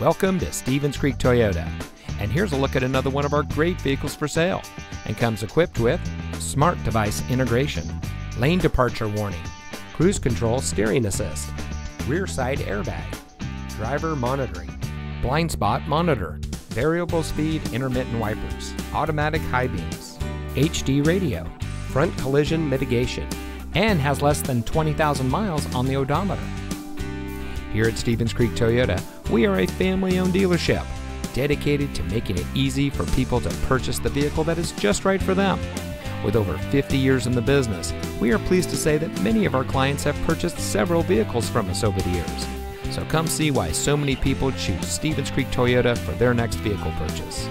Welcome to Stevens Creek Toyota, and here's a look at another one of our great vehicles for sale, and comes equipped with smart device integration, lane departure warning, cruise control steering assist, rear side airbag, driver monitoring, blind spot monitor, variable speed intermittent wipers, automatic high beams, HD radio, front collision mitigation, and has less than 20,000 miles on the odometer. Here at Stevens Creek Toyota, we are a family-owned dealership dedicated to making it easy for people to purchase the vehicle that is just right for them. With over 50 years in the business, we are pleased to say that many of our clients have purchased several vehicles from us over the years. So come see why so many people choose Stevens Creek Toyota for their next vehicle purchase.